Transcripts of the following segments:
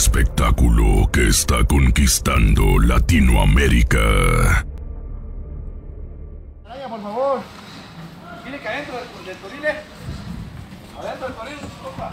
espectáculo que está conquistando Latinoamérica. Araya, por favor. Dile que adentro del toril. Adentro del toril, compa.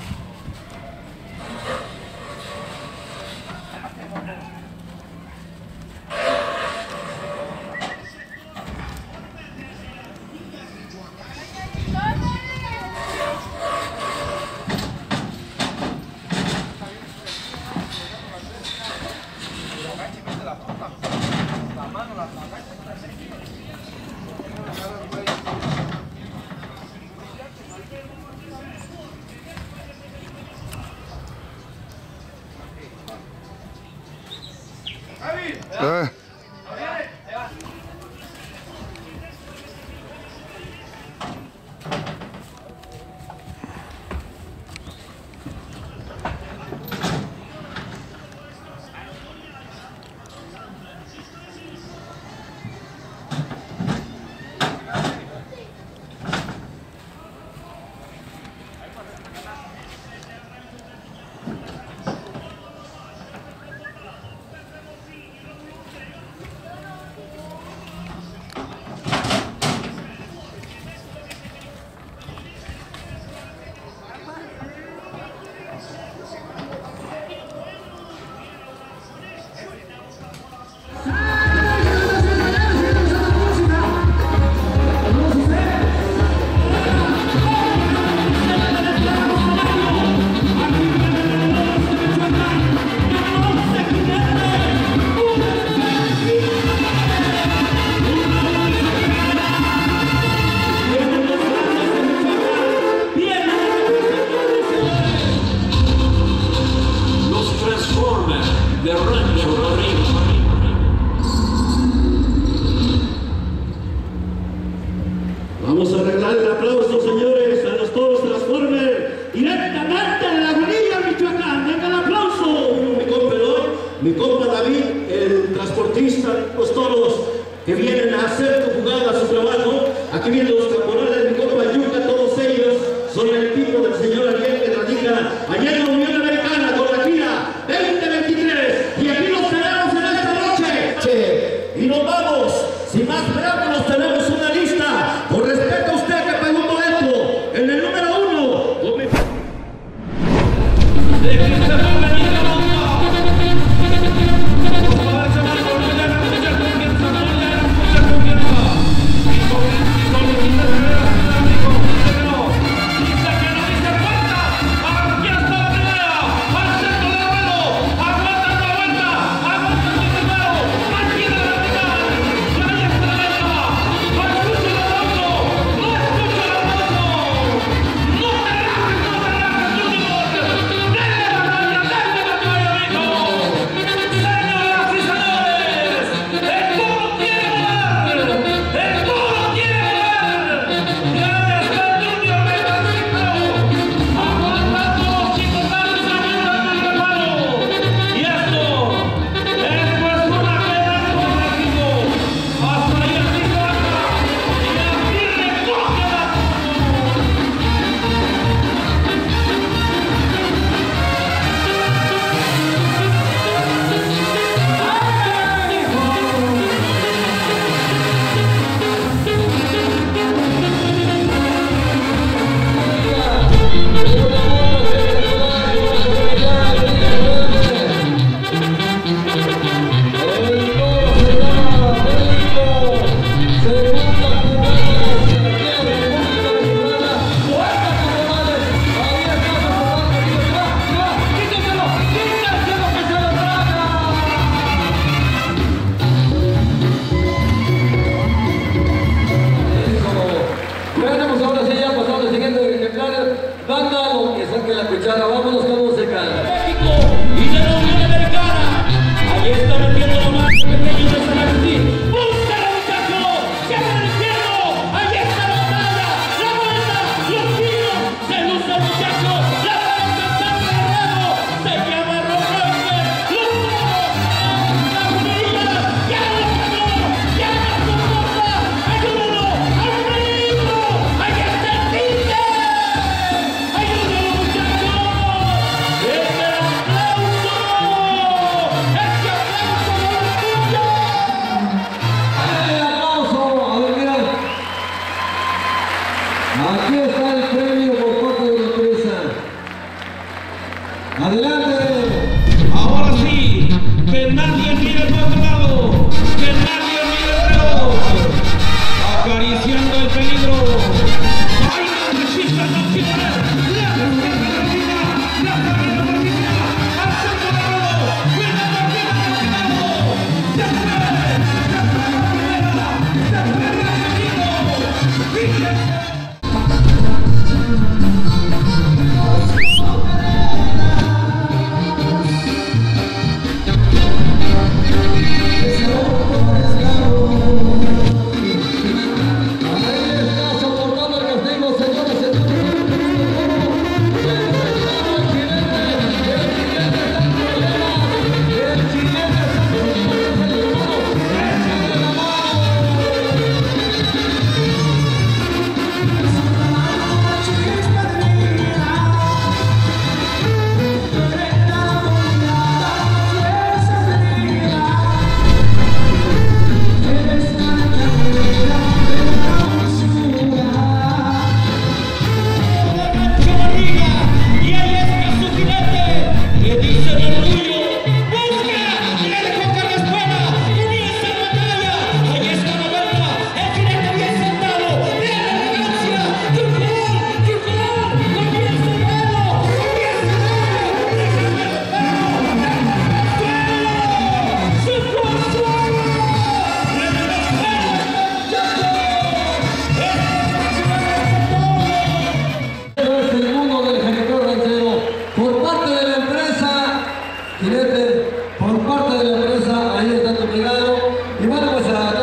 jinetes por parte de la empresa, ahí están los regalos. Y bueno, pues a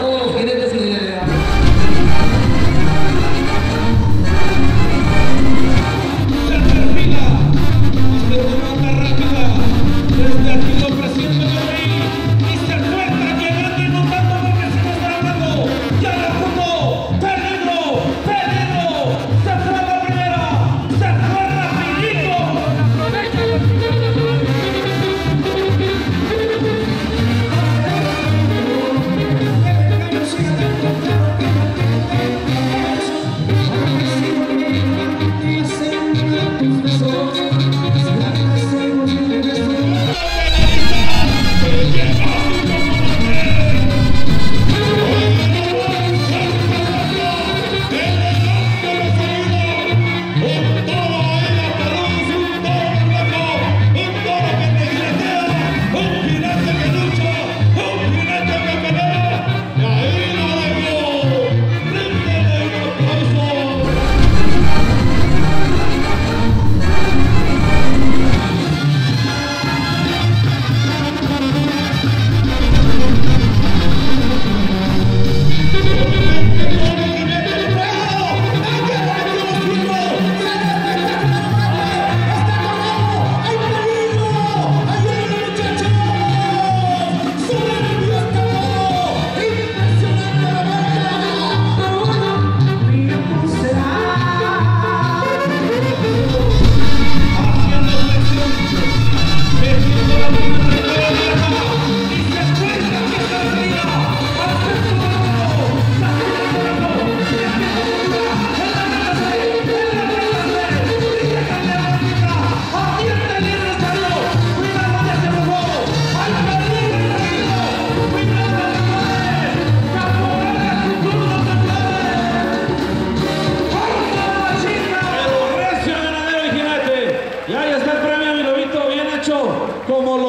todos los jinetes que como lo